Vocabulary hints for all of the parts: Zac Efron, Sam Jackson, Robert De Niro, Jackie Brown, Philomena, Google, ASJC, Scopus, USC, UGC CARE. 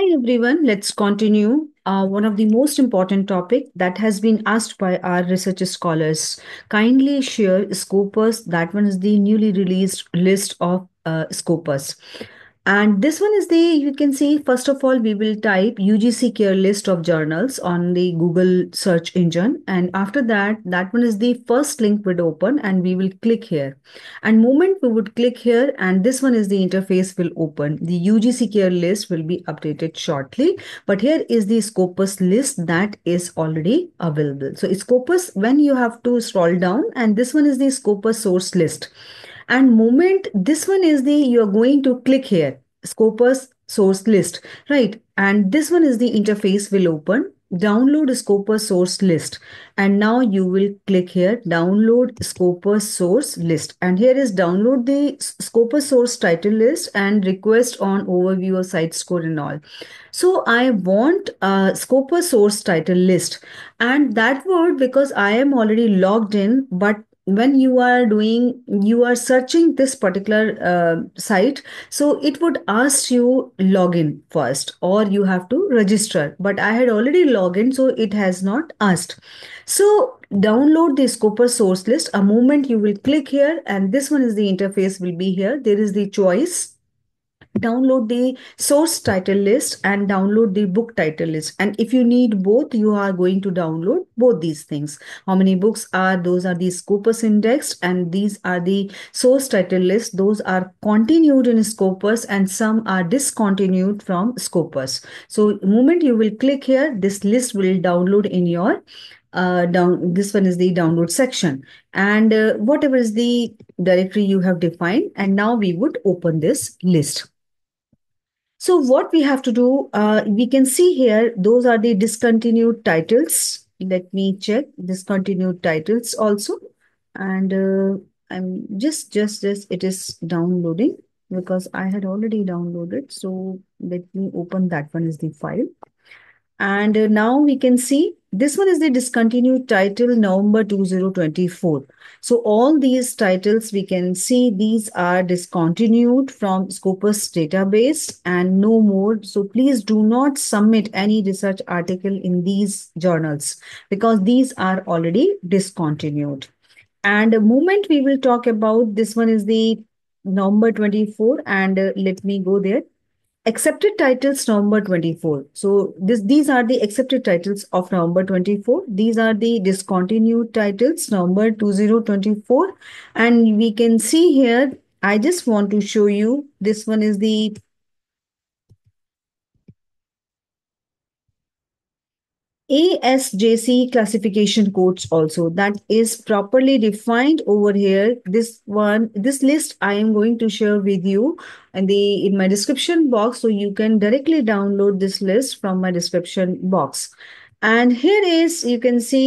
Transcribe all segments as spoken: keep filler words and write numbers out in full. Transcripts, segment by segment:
Hi everyone, let's continue uh, one of the most important topic that has been asked by our research scholars. Kindly share Scopus, that one is the newly released list of uh, Scopus. And this one is the, you can see, first of all, we will type U G C CARE list of journals on the Google search engine. And after that, that one is the first link would open and we will click here. And moment we would click here and this one is the interface will open. The U G C CARE list will be updated shortly. But here is the Scopus list that is already available. So Scopus, when you have to scroll down, and this one is the Scopus source list. And moment this one is the, you're going to click here, Scopus source list, right? And this one is the interface will open, download Scopus source list. And now you will click here, download Scopus source list. And here is download the Scopus source title list and request on overview of site score and all. So I want a Scopus source title list. And that word, because I am already logged in, but when you are doing, you are searching this particular uh, site, so it would ask you login first or you have to register. But I had already logged in, so it has not asked. So download the Scopus source list. A moment you will click here and this one is the interface will be here. There is the choice. Download the source title list and download the book title list. And if you need both, you are going to download both these things. How many books are, those are the Scopus indexed and these are the source title list. Those are continued in Scopus and some are discontinued from Scopus. So the moment you will click here, this list will download in your Uh, down, this one is the download section and uh, whatever is the directory you have defined. And now we would open this list. So what we have to do, uh, we can see here, those are the discontinued titles. Let me check discontinued titles also. And uh, I'm just, just, just, it is downloading because I had already downloaded. So let me open that one is the file. And uh, now we can see, this one is the discontinued title November two thousand twenty-four. So all these titles we can see, these are discontinued from Scopus database and no more. So please do not submit any research article in these journals because these are already discontinued. And the moment we will talk about, this one is the November twenty-four and uh, let me go there. Accepted titles November twenty-four. So this, these are the accepted titles of November twenty-four. These are the discontinued titles November two thousand twenty-four. And we can see here, I just want to show you, this one is the, A S J C classification codes also, that is properly defined over here. This one, this list I am going to share with you and the in my description box, so you can directly download this list from my description box. And here is, you can see,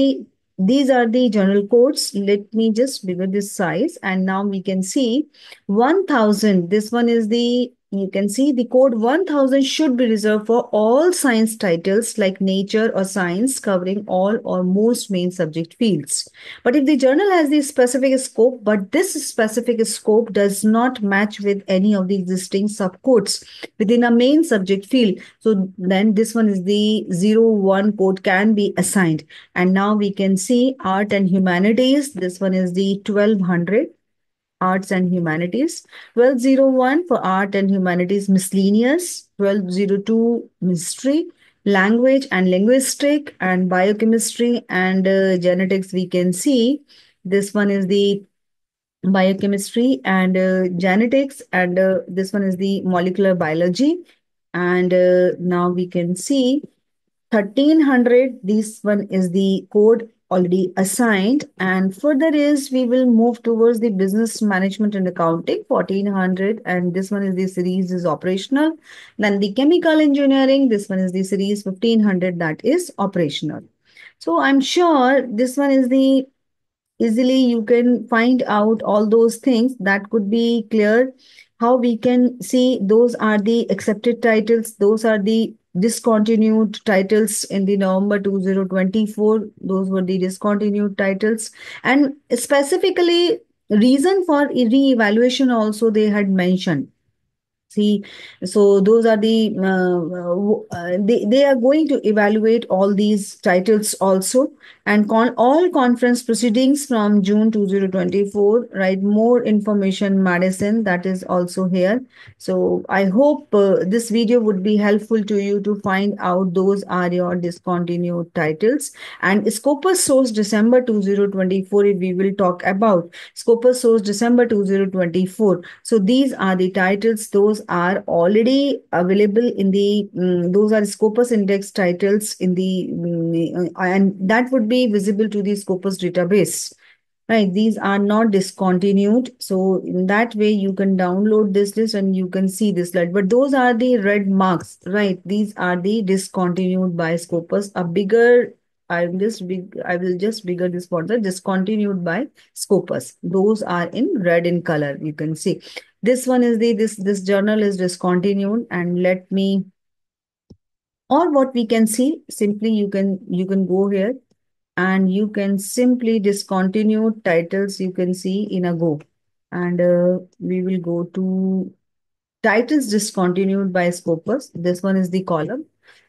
these are the journal codes. Let me just bigger this size and now we can see one thousand. This one is the, you can see the code one thousand should be reserved for all science titles like nature or science covering all or most main subject fields. But if the journal has the specific scope, but this specific scope does not match with any of the existing subcodes within a main subject field, so then this one is the zero one code can be assigned. And now we can see art and humanities. This one is the twelve hundred. Arts and Humanities, twelve oh one for Art and Humanities Miscellaneous, twelve oh two Mystery, Language and Linguistic, and Biochemistry and uh, Genetics we can see. This one is the Biochemistry and uh, Genetics, and uh, this one is the Molecular Biology. And uh, now we can see thirteen hundred, this one is the code already assigned. And further is, we will move towards the business management and accounting, fourteen hundred, and this one is the series is operational. Then the chemical engineering, this one is the series fifteen hundred, that is operational. So I'm sure this one is the, easily you can find out all those things that could be clear. How we can see, those are the accepted titles, those are the discontinued titles in the November two thousand twenty-four. Those were the discontinued titles. And specifically, reason for re-evaluation also they had mentioned. C. So those are the, uh, uh, they, they are going to evaluate all these titles also, and con all conference proceedings from June two thousand twenty-four, right? More information, Madison, that is also here. So I hope uh, this video would be helpful to you to find out those are your discontinued titles. And Scopus source December two thousand twenty-four, we will talk about Scopus source December two thousand twenty-four. So these are the titles. Those are already available in the, um, those are Scopus index titles in the, um, and that would be visible to the Scopus database. Right, these are not discontinued. So in that way, you can download this list and you can see this slide. But those are the red marks, right? These are the discontinued by Scopus. A bigger, I'm just big, I will just bigger this border, discontinued by Scopus. Those are in red in color, you can see. This one is the, this, this journal is discontinued, and let me, or what we can see, simply you can, you can go here and you can simply discontinue titles, you can see in a go. And uh, we will go to titles discontinued by Scopus. This one is the column,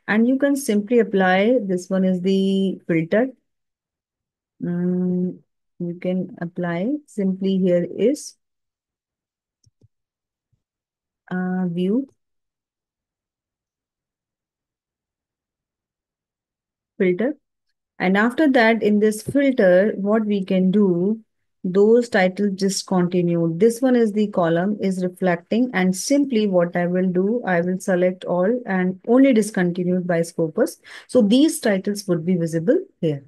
and you can simply apply, this one is the filter. Um, you can apply, simply here is Uh, view, filter, and after that in this filter what we can do, those titles discontinued, this one is the column is reflecting, and simply what I will do, I will select all and only discontinued by Scopus. So these titles would be visible here.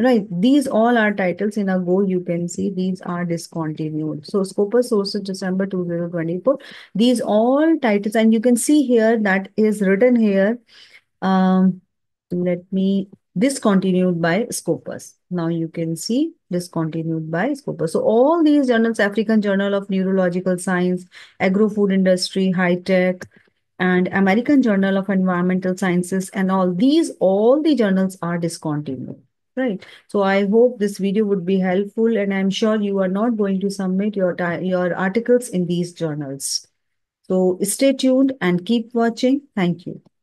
Right, these all are titles in a go, you can see these are discontinued. So Scopus sources December two thousand twenty-four, these all titles, and you can see here that is written here, um, let me, discontinued by Scopus. Now you can see discontinued by Scopus. So all these journals, African Journal of Neurological Science, Agro-Food Industry, High Tech, and American Journal of Environmental Sciences, and all these, all the journals are discontinued. Right. So I hope this video would be helpful, and I'm sure you are not going to submit your, your articles in these journals. So stay tuned and keep watching. Thank you.